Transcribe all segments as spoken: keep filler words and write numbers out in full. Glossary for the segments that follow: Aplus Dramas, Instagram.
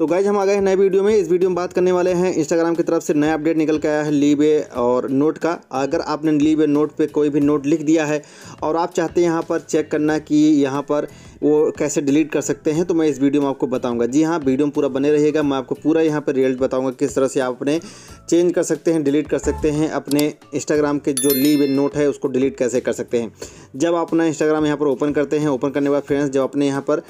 तो गाइज हम आ गए हैं नए वीडियो में। इस वीडियो में बात करने वाले हैं इंस्टाग्राम की तरफ से नया अपडेट निकल के आया है लीव ए और नोट का। अगर आपने लीव ए नोट पे कोई भी नोट लिख दिया है और आप चाहते हैं यहाँ पर चेक करना कि यहाँ पर वो कैसे डिलीट कर सकते हैं, तो मैं इस वीडियो में आपको बताऊंगा। जी हाँ, वीडियो में पूरा बने रहिएगा, मैं आपको पूरा यहाँ पर रिजल्ट बताऊँगा किस तरह से आप अपने चेंज कर सकते हैं, डिलीट कर सकते हैं अपने इंस्टाग्राम के जो लीव ए नोट है उसको डिलीट कैसे कर सकते हैं। जब आप अपना इंस्टाग्राम यहाँ पर ओपन करते हैं, ओपन करने के बाद फ्रेंड्स जब अपने यहाँ पर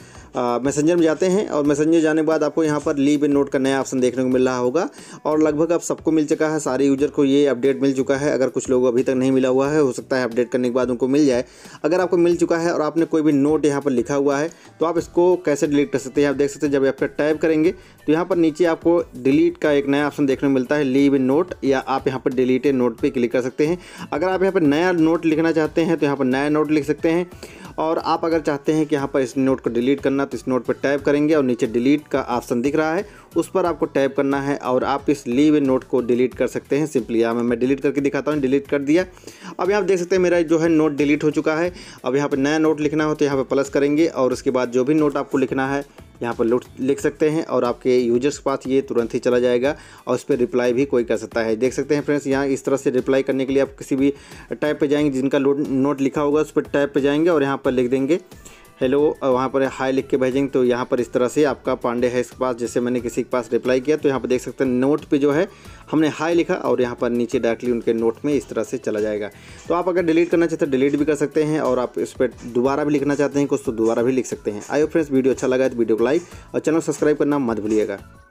मैसेंजर में जाते हैं और मैसेंजर जाने के बाद आपको यहाँ पर लीव ए नोट का नया ऑप्शन देखने को मिल रहा होगा और लगभग अब सबको मिल चुका है, सारे यूजर को ये अपडेट मिल चुका है। अगर कुछ लोगों को अभी तक नहीं मिला हुआ है, हो सकता है अपडेट करने के बाद उनको मिल जाए। अगर आपको मिल चुका है और आपने कोई भी नोट यहाँ पर लिखा हुआ है तो आप इसको कैसे डिलीट कर सकते हैं, आप देख सकते हैं। जब आप टाइप करेंगे तो यहाँ पर नीचे आपको डिलीट का एक नया ऑप्शन देखने को मिलता है, लीव ए नोट, या आप यहाँ पर डिलीट ए नोट पर क्लिक कर सकते हैं। अगर आप यहाँ पर नया नोट लिखना चाहते हैं तो यहाँ पर नया नोट लिख सकते हैं, और आप अगर चाहते हैं कि यहाँ पर इस नोट को डिलीट करना तो इस नोट पर टाइप करेंगे और नीचे डिलीट का ऑप्शन दिख रहा है उस पर आपको टाइप करना है और आप इस लीव ए नोट को डिलीट कर सकते हैं। सिंपली यहाँ मैं डिलीट करके दिखाता हूँ, डिलीट कर दिया। अब यहाँ आप देख सकते हैं मेरा जो है नोट डिलीट हो चुका है। अब यहाँ पर नया नोट लिखना हो तो यहाँ पर प्लस करेंगे और उसके बाद जो भी नोट आपको लिखना है यहाँ पर नोट लिख सकते हैं और आपके यूजर्स के पास ये तुरंत ही चला जाएगा और उस पर रिप्लाई भी कोई कर सकता है। देख सकते हैं फ्रेंड्स, यहाँ इस तरह से रिप्लाई करने के लिए आप किसी भी टैब पे जाएंगे, जिनका नोट लिखा होगा उस पर टैब पे जाएंगे और यहाँ पर लिख देंगे हेलो, वहाँ पर हाय लिख के भेजेंगे। तो यहाँ पर इस तरह से आपका पांडे है इसके पास, जैसे मैंने किसी के पास रिप्लाई किया तो यहाँ पर देख सकते हैं नोट पे जो है हमने हाय लिखा और यहाँ पर नीचे डायरेक्टली उनके नोट में इस तरह से चला जाएगा। तो आप अगर डिलीट करना चाहते हैं डिलीट भी कर सकते हैं और आप इस पर दोबारा भी लिखना चाहते हैं कुछ तो दोबारा भी लिख सकते हैं। आइए फ्रेंड्स, वीडियो अच्छा लगा तो वीडियो को लाइक और चैनल सब्सक्राइब करना मत भूलिएगा।